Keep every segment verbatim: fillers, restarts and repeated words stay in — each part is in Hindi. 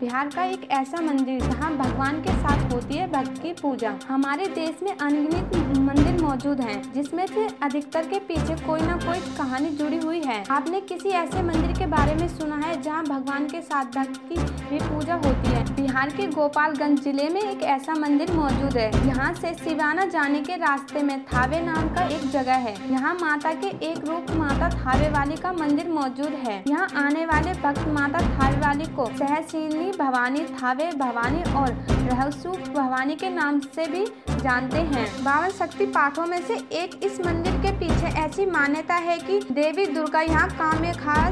बिहार का एक ऐसा मंदिर जहां भगवान के साथ होती है भक्त की पूजा। हमारे देश में अनगिनत मंदिर मौजूद हैं, जिसमें से अधिकतर के पीछे कोई ना कोई कहानी जुड़ी हुई है। आपने किसी ऐसे मंदिर के बारे में सुना है जहां भगवान के साथ भक्त की भी पूजा होती है? बिहार के गोपालगंज जिले में एक ऐसा मंदिर मौजूद है। यहाँ से सिवाना जाने के रास्ते में थावे नाम का एक जगह है। यहाँ माता के एक रूप माता थावे वाली का मंदिर मौजूद है। यहाँ आने वाले भक्त माता थावे वाली को सहसीनी भवानी, थावे भवानी और रहुसु भवानी के नाम से भी जानते हैं। बावन शक्ति पाठों में से एक इस मंदिर के पीछे ऐसी मान्यता है कि देवी दुर्गा यहाँ कामाख्या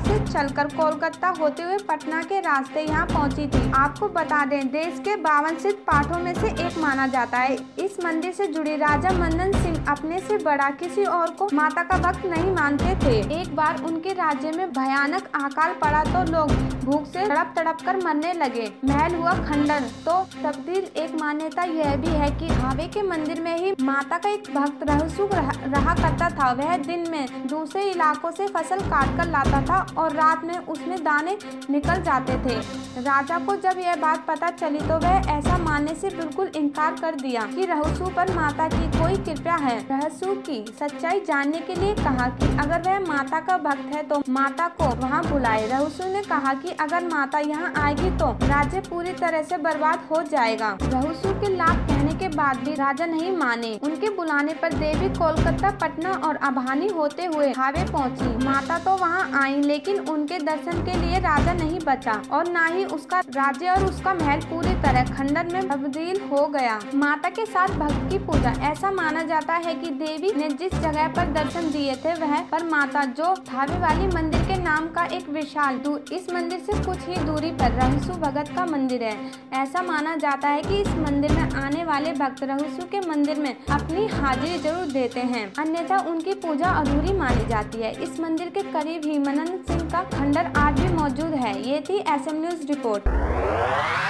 से चलकर कोलकाता होते हुए पटना के रास्ते यहाँ पहुँची थी। आपको बता दें, देश के बावन सिद्ध पाठों में से एक माना जाता है। इस मंदिर से जुड़े राजा मंदन सिंह अपने से बड़ा किसी और को माता का भक्त नहीं मानते थे। एक बार उनके राज्य में भयानक अकाल पड़ा तो लोग भूख से तड़प तड़प कर मरने लगे। महल हुआ खंडर तो तब्दील। एक मान्यता यह भी है कि थावे के मंदिर में ही माता का एक भक्त रहुसु रहा करता था। वह दिन में दूसरे इलाकों से फसल काट कर लाता था और रात में उसमें दाने निकल जाते थे। राजा को जब यह बात पता चली तो वह ऐसा मानने से बिल्कुल इनकार कर दिया कि रहुसु पर माता की कोई कृपा है। रहुसु की सच्चाई जानने के लिए कहा कि अगर वह माता का भक्त है तो माता को वहाँ बुलाए। रहुसु ने कहा कि अगर माता यहाँ आएगी तो राज्य पूरी तरह से बर्बाद हो जाएगा। रहुसु के लाभ कहने के बाद भी राजा नहीं माने। उनके बुलाने पर देवी कोलकाता, पटना और अभानी होते हुए थावे पहुँची। माता तो वहाँ आई, लेकिन उनके दर्शन के लिए राजा नहीं बचा और न ही उसका राज्य और उसका महल पूरी तरह खंडर में तब्दील हो गया। माता के साथ भक्त की पूजा। ऐसा माना जाता है कि देवी ने जिस जगह पर दर्शन दिए थे वह पर माता जो थावे वाली मंदिर के नाम का एक विशाल दूर। इस मंदिर से कुछ ही दूरी पर रहुसु भगत का मंदिर है। ऐसा माना जाता है कि इस मंदिर में आने वाले भक्त रहुसु के मंदिर में अपनी हाजिरी जरूर देते हैं, अन्यथा उनकी पूजा अधूरी मानी जाती है। इस मंदिर के करीब ही मंदन सिंह का खंडर आज भी मौजूद है। ये थी एस एम न्यूज रिपोर्ट।